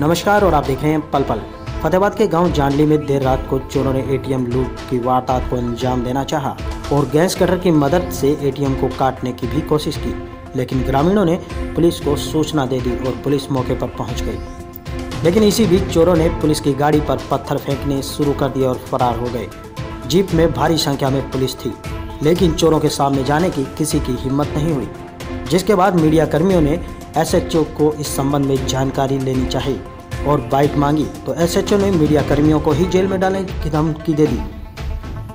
नमस्कार और आप देख रहे हैं पल पल। फतेहाबाद के गांव जांडली में देर रात को चोरों ने एटीएम लूट की वारदात को अंजाम देना चाहा और गैस कटर की मदद से एटीएम को काटने की भी कोशिश की, लेकिन ग्रामीणों ने पुलिस को सूचना दे दी और पुलिस मौके पर पहुंच गई। लेकिन इसी बीच चोरों ने पुलिस की गाड़ी पर पत्थर फेंकने शुरू कर दिए और फरार हो गए। जीप में भारी संख्या में पुलिस थी, लेकिन चोरों के सामने जाने की किसी की हिम्मत नहीं हुई, जिसके बाद मीडिया कर्मियों ने एसएचओ को इस संबंध में जानकारी लेनी चाहिए और बाइट मांगी तो एसएचओ ने मीडिया कर्मियों को ही जेल में डालने की धमकी दे दी।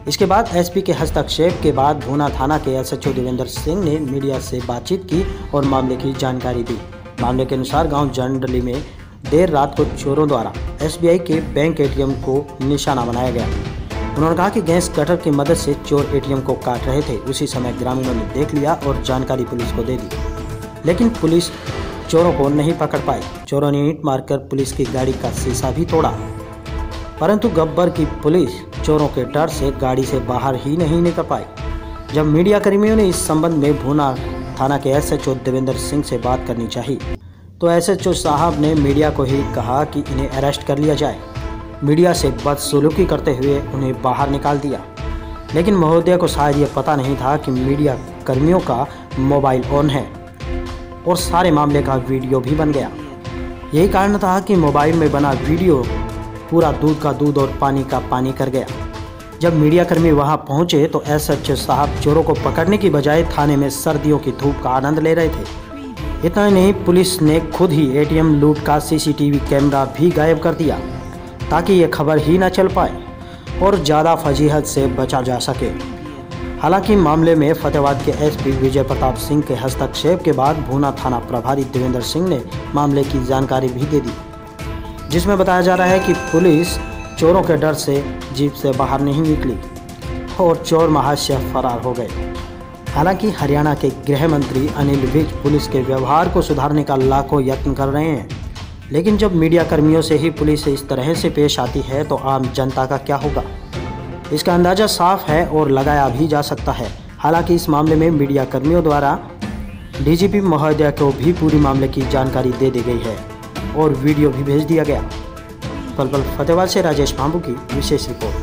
इसके बाद एसपी के हस्तक्षेप के बाद भूना थाना के एसएचओ देवेंद्र सिंह ने मीडिया से बातचीत की और मामले की जानकारी दी। मामले के अनुसार गांव जंडली में देर रात को चोरों द्वारा एसबीआई के बैंक एटीएम को निशाना बनाया गया। उन्होंने कहा कि गैस कटर की मदद से चोर एटीएम को काट रहे थे। उसी समय ग्रामीणों ने देख लिया और जानकारी पुलिस को दे दी, लेकिन पुलिस चोरों को नहीं पकड़ पाई। चोरों ने ईंट मारकर पुलिस की गाड़ी का शीशा भी तोड़ा, परंतु गब्बर की पुलिस चोरों के डर से गाड़ी से बाहर ही नहीं निकल पाई। जब मीडिया कर्मियों ने इस संबंध में भूना थाना के एसएचओ देवेंद्र सिंह से बात करनी चाहिए तो एसएचओ साहब ने मीडिया को ही कहा कि इन्हें अरेस्ट कर लिया जाए। मीडिया से बदसलूकी करते हुए उन्हें बाहर निकाल दिया, लेकिन महोदय को शायद ये पता नहीं था कि मीडिया कर्मियों का मोबाइल ऑन है और सारे मामले का वीडियो भी बन गया। यही कारण था कि मोबाइल में बना वीडियो पूरा दूध का दूध और पानी का पानी कर गया। जब मीडियाकर्मी वहां पहुंचे तो एसएचओ साहब चोरों को पकड़ने की बजाय थाने में सर्दियों की धूप का आनंद ले रहे थे। इतना ही नहीं, पुलिस ने खुद ही एटीएम लूट का सीसीटीवी कैमरा भी गायब कर दिया ताकि ये खबर ही ना चल पाए और ज़्यादा फजीहत से बचा जा सके। हालांकि मामले में फतेहाबाद के एसपी विजय प्रताप सिंह के हस्तक्षेप के बाद भूना थाना प्रभारी देवेंद्र सिंह ने मामले की जानकारी भी दे दी, जिसमें बताया जा रहा है कि पुलिस चोरों के डर से जीप से बाहर नहीं निकली और चोर महाशय फरार हो गए। हालांकि हरियाणा के गृह मंत्री अनिल विज पुलिस के व्यवहार को सुधारने का लाखों यत्न कर रहे हैं, लेकिन जब मीडिया कर्मियों से ही पुलिस इस तरह से पेश आती है तो आम जनता का क्या होगा, इसका अंदाज़ा साफ है और लगाया भी जा सकता है। हालांकि इस मामले में मीडिया कर्मियों द्वारा डीजीपी महोदय को भी पूरी मामले की जानकारी दे दी गई है और वीडियो भी भेज दिया गया। पल पल फतेहाबाद से राजेश मांबो की विशेष रिपोर्ट।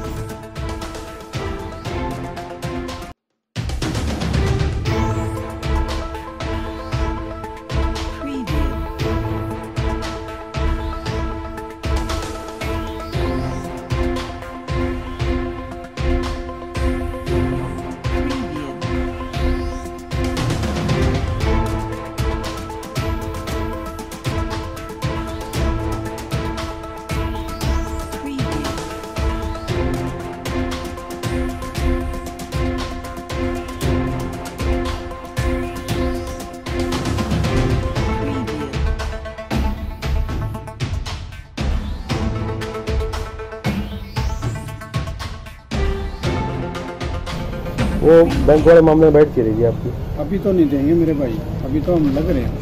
वो बैंक वाले मामले में बैठ के रहेगी आपकी। अभी तो नहीं देंगे मेरे भाई, अभी तो हम लग रहे हैं।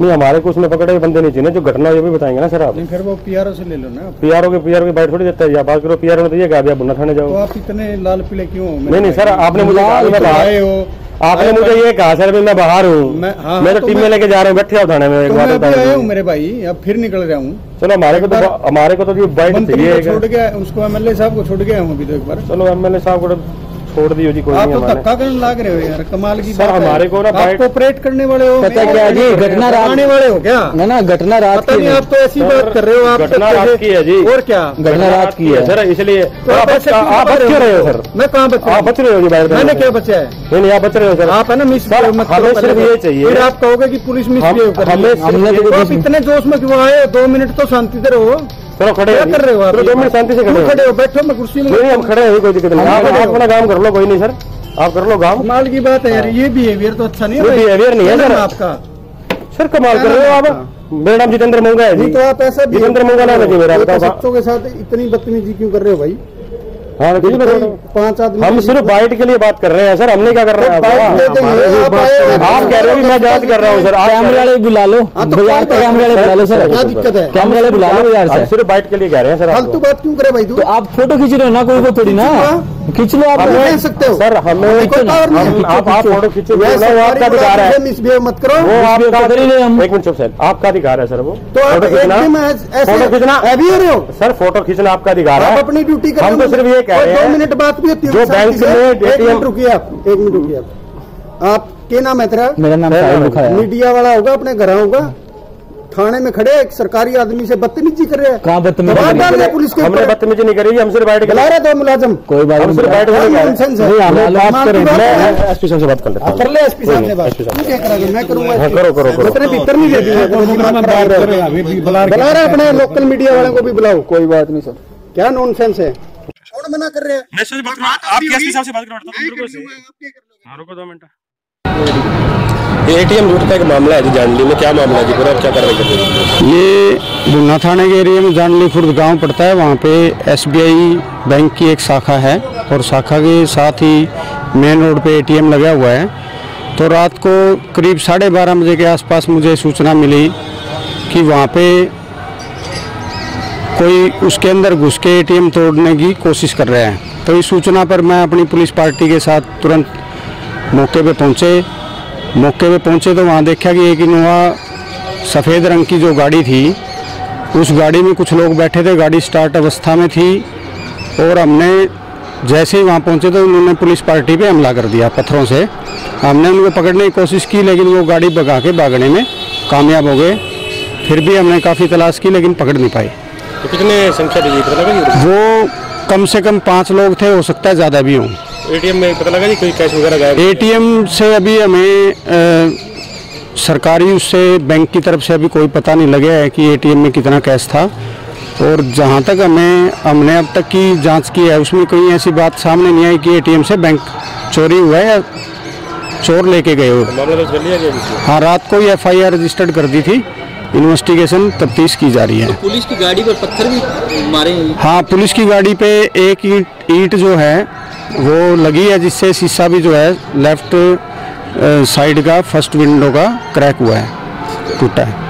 नहीं, हमारे को उसमें पकड़े बंदे नहीं चाहिए, जो घटना ये भी बताएंगे ना सर आप। नहीं, फिर वो पीआरओ से ले लो ना। पीआरओ के बैठ थोड़ी देता है, या बात करो पीआरओ में तो ये कहा बुना थाने जाओ। तो आप इतने लाल पीले क्यों? नहीं सर, आपने मुझे ये कहा सर मैं बाहर हूँ, मैं तो टीम में लेके जा रहा हूँ, बैठे आओ थाने में। एक बात बताया हूँ मेरे भाई, अब फिर निकल रहा हूँ। चलो हमारे को तो छोड़ गया, उसको एमएलए साहब को छोड़ गया हूँ अभी तो एक बार। चलो एमएलए साहब को छोड़ दी जी, कोई आप नहीं। आप तो करने लाग रहे हो यार, कमाल की बात है। हमारे को ना आप कोऑपरेट करने वाले हो, पता क्या जी, घटना रात वाले हो क्या? ना ना, घटना रात की नहीं, आप तो ऐसी बात कर रहे हो। आप घटना रात की है जी, और क्या घटना रात की है सर, इसलिए आप बच रहे हो सर। मैं कहाँ बच रहा हूँ? आप बच रहे हो जी भाई, मैंने क्या बचा है? नहीं, आप बच रहे हो सर, आप है ना मिस। हमें सिर्फ ये चाहिए, फिर आप कहोगे की पुलिस मिस कर। आप इतने जोश में क्यों आए? 2 मिनट तो शांति से रहो। चलो खड़े कर रहे हो आप, 2 मिनट शांति से खड़े हो, बैठो। मैं कुर्सी में नहीं, हम खड़े हैं, कोई दिक्कत नहीं। आप अपना काम कर लो, कोई नहीं सर, आप कर लो काम। कमाल की बात है यार, ये बिहेवियर तो अच्छा नहीं है, बिहेवियर नहीं है सर आपका। सर कमाल कर रहे हो आप। मेरा नाम जितेंद्र मंगा है जी, तो आप ऐसा जितेंद्र मंगा नाम है जी मेरा। बच्चों के साथ इतनी बदतमीजी क्यों कर रहे हो भाई? हाँ, 5 आदमी हम सिर्फ बाइट के लिए बात कर रहे हैं सर, हमने क्या कर रहे हैं? आप कह रहे हो मैं जांच कर रहा हूँ सर, आप कैमरे वाले बुला लो, कैमरे वाले बुला लो यार, सिर्फ बाइट के लिए कह रहे हैं सर। फालतू बात क्यों कर रहे भाई? आप फोटो खींच रहे हो ना, कोई को थोड़ी ना। खींच लो आप, नहीं सकते हो सर हमें, आप फोटो खींचो आपका अधिकार है, मिसबिहेव मत करो, वो आपका अधिकार है सर, वो फोटो खींचना अभी हो रहे हो सर, फोटो खींचना आपका अधिकार है, अपनी ड्यूटी कर, हम तो सिर्फ ये कह रहे हैं 2 मिनट बात भी होती है जो बैंक में। एक मिनट रुकिए आप, क्या नाम है तेरा? मेरा नाम मीडिया वाला होगा, अपने घर होगा, थाने में खड़े एक सरकारी आदमी से बदतमीजी कर रहे हैं, कहाँ बदतमीजी? पुलिस के हमने बदतमीजी नहीं करेगी, हमसे बैठ गए रहे दो मुलाजम, कोई बात नहीं, बुला रहे अपने लोकल मीडिया वालों को भी बुलाओ, कोई बात नहीं सर, क्या नॉनसेंस है, छोड़ मना कर रहे हैं। एटीएम लूट का एक मामला है जी जांडली में, क्या मामला है जी पूरा, क्या कार्रवाई करते हैं? ये भूना थाने के एरिया में जांडली खुर्द गांव पड़ता है, वहाँ पे एसबीआई बैंक की एक शाखा है और शाखा के साथ ही मेन रोड पे एटीएम लगा हुआ है। तो रात को करीब 12:30 बजे के आसपास मुझे सूचना मिली कि वहाँ पे कोई उसके अंदर घुस के एटीएम तोड़ने की कोशिश कर रहे हैं। तो इस सूचना पर मैं अपनी पुलिस पार्टी के साथ तुरंत मौके पे पहुंचे तो वहाँ देखा कि एक इनोवा सफ़ेद रंग की जो गाड़ी थी उस गाड़ी में कुछ लोग बैठे थे, गाड़ी स्टार्ट अवस्था में थी और हमने जैसे ही वहाँ पहुँचे तो उन्होंने पुलिस पार्टी पे हमला कर दिया पत्थरों से। हमने उनको पकड़ने की कोशिश की लेकिन वो गाड़ी भगा के भागने में कामयाब हो गए। फिर भी हमने काफ़ी तलाश की लेकिन पकड़ नहीं पाई। तो कितने संख्या थी? वो कम से कम 5 लोग थे, हो सकता है ज़्यादा भी हों। एटीएम में पता लगा जी कोई कैश वगैरह गायब? एटीएम से अभी हमें सरकारी उससे बैंक की तरफ से अभी कोई पता नहीं लगा है कि एटीएम में कितना कैश था। और जहां तक हमने अब तक की जांच की है उसमें कोई ऐसी बात सामने नहीं आई कि एटीएम से बैंक चोरी हुआ है या चोर लेके गए हो। हाँ, रात को ही एफआईआर रजिस्टर्ड कर दी थी, इन्वेस्टिगेशन तफ्तीश की जा रही है। तो पुलिस की गाड़ी पर पत्थर भी मारे? हाँ, पुलिस की गाड़ी पे एक ईंट जो है वो लगी है जिससे शीशा भी जो है लेफ्ट साइड का फर्स्ट विंडो का क्रैक हुआ है, टूटा है।